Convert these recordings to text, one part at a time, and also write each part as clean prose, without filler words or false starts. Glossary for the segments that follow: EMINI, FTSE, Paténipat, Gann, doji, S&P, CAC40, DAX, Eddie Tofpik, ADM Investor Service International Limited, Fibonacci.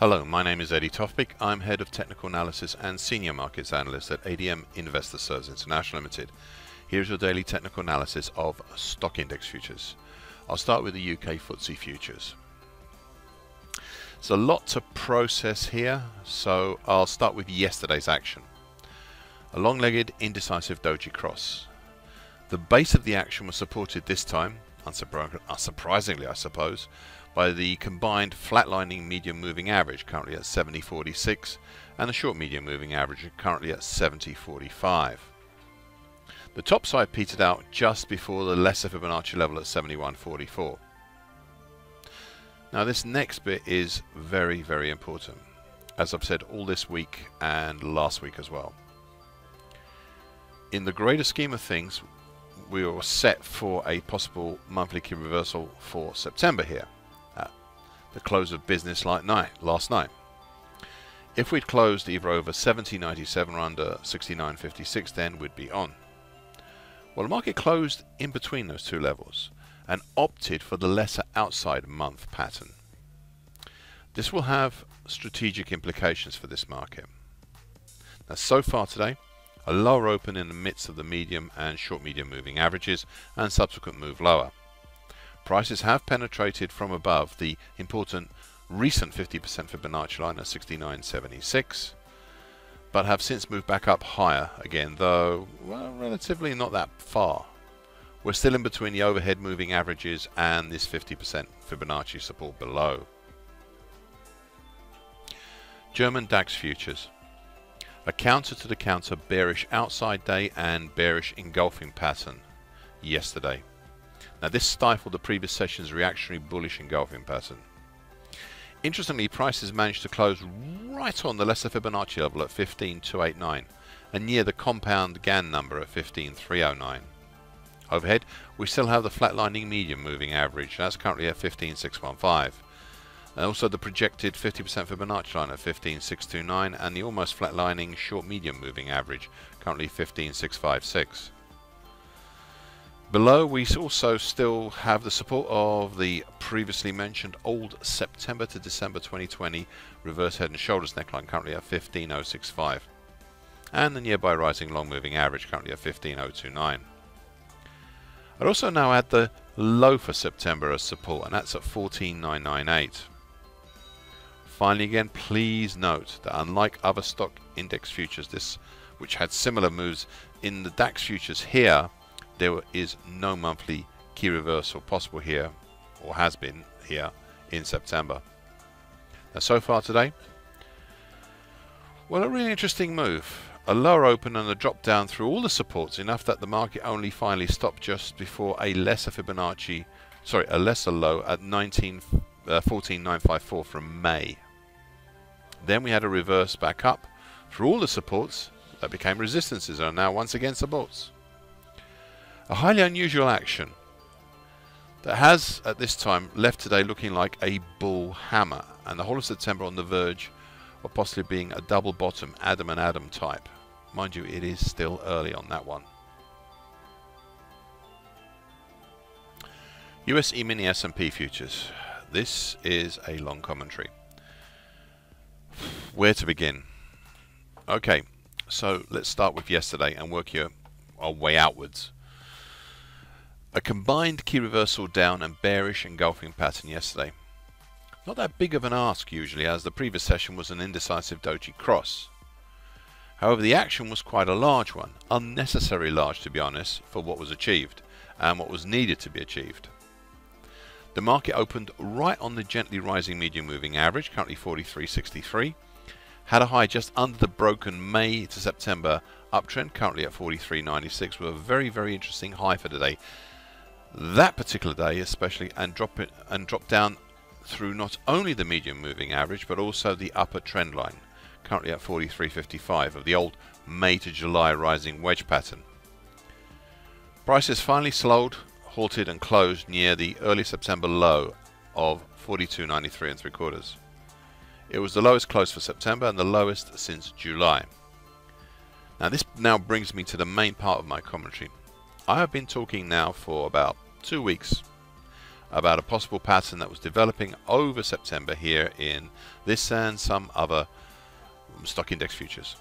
Hello, my name is Eddie Tofpik. I'm Head of Technical Analysis and Senior Markets Analyst at ADM Investor Service International Limited. Here's your daily technical analysis of stock index futures. I'll start with the UK FTSE futures. There's a lot to process here, so I'll start with yesterday's action. A long-legged, indecisive doji cross. The base of the action was supported this time, unsurprisingly I suppose, by the combined flatlining medium moving average currently at 70.46 and the short medium moving average currently at 70.45. The top side petered out just before the lesser Fibonacci level at 71.44. Now this next bit is very, very important, as I've said all this week and last week as well. In the greater scheme of things, we are set for a possible monthly key reversal for September here. The close of business like last night. If we'd closed either over 70.97 or under 69.56, then we'd be on. Well, the market closed in between those two levels and opted for the lesser outside month pattern. This will have strategic implications for this market. Now, so far today, a lower open in the midst of the medium and short medium moving averages and subsequent move lower. Prices have penetrated from above the important recent 50% Fibonacci line at 69.76, but have since moved back up higher again, though relatively not that far. We're still in between the overhead moving averages and this 50% Fibonacci support below. German DAX futures. A counter to the counter bearish outside day and bearish engulfing pattern yesterday. Now this stifled the previous session's reactionary bullish engulfing pattern. Interestingly, prices managed to close right on the lesser Fibonacci level at 15.289 and near the compound Gann number at 15.309. Overhead, we still have the flatlining medium moving average, that's currently at 15.615. And also the projected 50% Fibonacci line at 15.629 and the almost flatlining short medium moving average, currently 15.656. Below, we also still have the support of the previously mentioned old September to December 2020 reverse head and shoulders neckline, currently at 15.065, and the nearby rising long moving average, currently at 15.029. I'd also now add the low for September as support, and that's at 14.998. Finally, again, please note that unlike other stock index futures, this which had similar moves in the DAX futures here, there is no monthly key reversal possible here, or has been here in September. Now, so far today, well, a really interesting move. A lower open and a drop down through all the supports, enough that the market only finally stopped just before a lesser Fibonacci, sorry, a lesser low at 14.954 from May. Then we had a reverse back up through all the supports that became resistances and are now once again supports. A highly unusual action that has at this time left today looking like a bull hammer and the whole of September on the verge of possibly being a double bottom Adam and Adam type. Mind you, it is still early on that one. US E-mini S&P futures. This is a long commentary. Where to begin? Okay, so let's start with yesterday and work our way outwards. A combined key reversal down and bearish engulfing pattern yesterday. Not that big of an ask usually, as the previous session was an indecisive doji cross. However, the action was quite a large one, unnecessarily large to be honest, for what was achieved and what was needed to be achieved. The market opened right on the gently rising medium moving average, currently 43.63, had a high just under the broken May to September uptrend, currently at 43.96, with a very, very interesting high for today. That particular day especially, and drop down through not only the medium moving average but also the upper trend line, currently at 43.55 of the old May to July rising wedge pattern. Prices finally slowed, halted and closed near the early September low of 42.93 3/4. It was the lowest close for September and the lowest since July. Now this now brings me to the main part of my commentary. I have been talking now for about 2 weeks about a possible pattern that was developing over September here in this and some other stock index futures.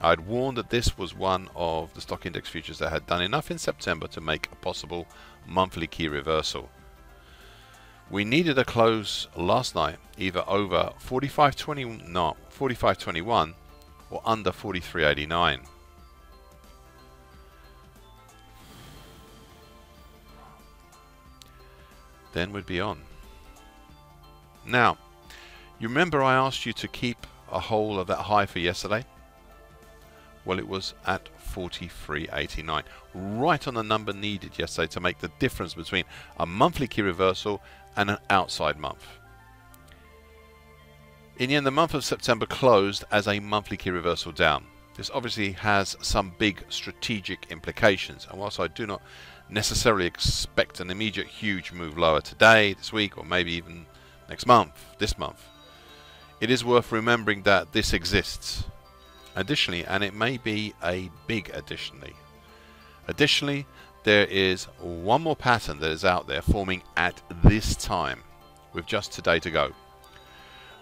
I'd warned that this was one of the stock index futures that had done enough in September to make a possible monthly key reversal. We needed a close last night either over 45.20, no, 45.21 or under 43.89. Then we'd be on. Now, you remember I asked you to keep a hold of that high for yesterday? Well, it was at 43.89, right on the number needed yesterday to make the difference between a monthly key reversal and an outside month. In the end, the month of September closed as a monthly key reversal down. This obviously has some big strategic implications, and whilst I do not necessarily expect an immediate huge move lower today, this week, or maybe even next month, this month, it is worth remembering that this exists. Additionally, and it may be a big additionally, there is one more pattern that is out there forming at this time with just today to go.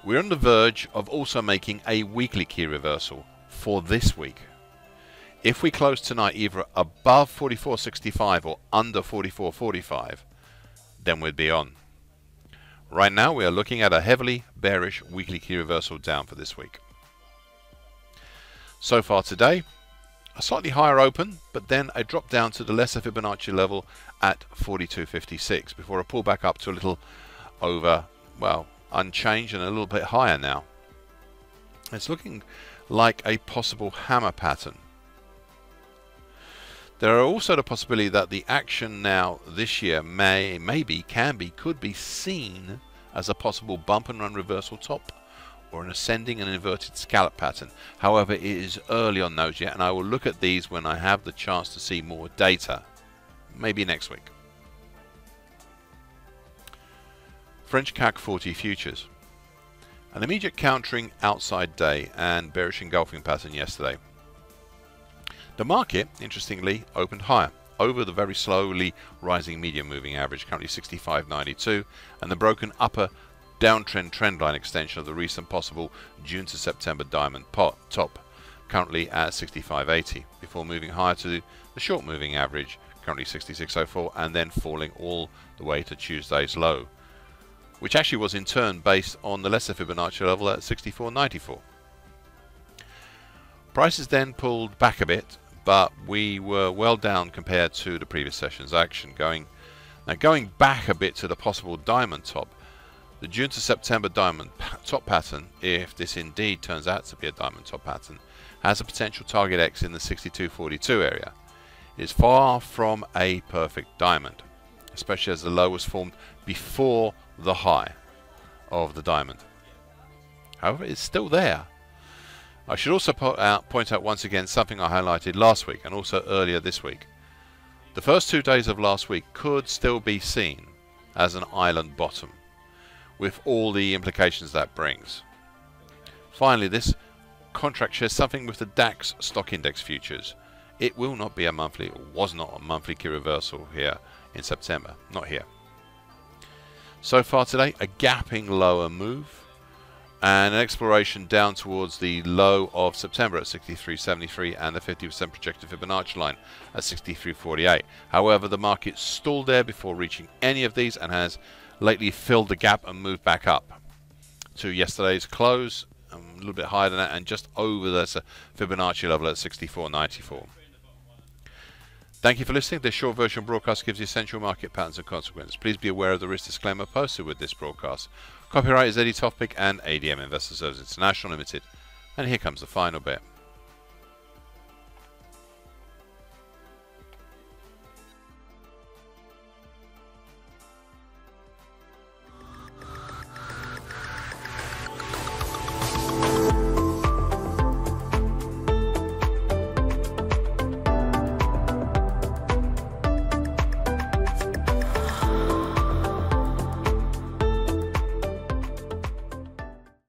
We're on the verge of also making a weekly key reversal for this week. If we close tonight either above 44.65 or under 44.45, then we'd be on. Right now we are looking at a heavily bearish weekly key reversal down for this week. So far today, a slightly higher open, but then a drop down to the lesser Fibonacci level at 42.56 before a pullback up to a little over, well, unchanged and a little bit higher now. It's looking like a possible hammer pattern. There are also the possibility that the action now this year could be seen as a possible bump and run reversal top or an ascending and inverted scallop pattern. However, it is early on those yet, and I will look at these when I have the chance to see more data, maybe next week. French CAC40 futures. An immediate countering outside day and bearish engulfing pattern yesterday. The market, interestingly, opened higher over the very slowly rising medium moving average, currently 65.92, and the broken upper downtrend trendline extension of the recent possible June to September diamond top, currently at 65.80, before moving higher to the short moving average, currently 66.04, and then falling all the way to Tuesday's low, which actually was in turn based on the lesser Fibonacci level at 64.94. Prices then pulled back a bit, but we were well down compared to the previous session's action. Going back a bit to the possible diamond top, the June to September diamond top pattern, if this indeed turns out to be a diamond top pattern, has a potential target X in the 62.42 area. It is far from a perfect diamond, especially as the low was formed before the high of the diamond. However, it's still there. I should also point out once again something I highlighted last week and also earlier this week. The first 2 days of last week could still be seen as an island bottom, with all the implications that brings. Finally, this contract shares something with the DAX stock index futures. It will not be a monthly, or was not a monthly key reversal here in September, not here. So far today, a gapping lower move, and an exploration down towards the low of September at 63.73 and the 50% projected Fibonacci line at 63.48. However, the market stalled there before reaching any of these and has lately filled the gap and moved back up to yesterday's close, a little bit higher than that, and just over the Fibonacci level at 64.94. Thank you for listening. This short version broadcast gives you essential market patterns and consequences. Please be aware of the risk disclaimer posted with this broadcast. Copyright is Eddie Tofpik and ADM Investor Service International Limited. And here comes the final bit.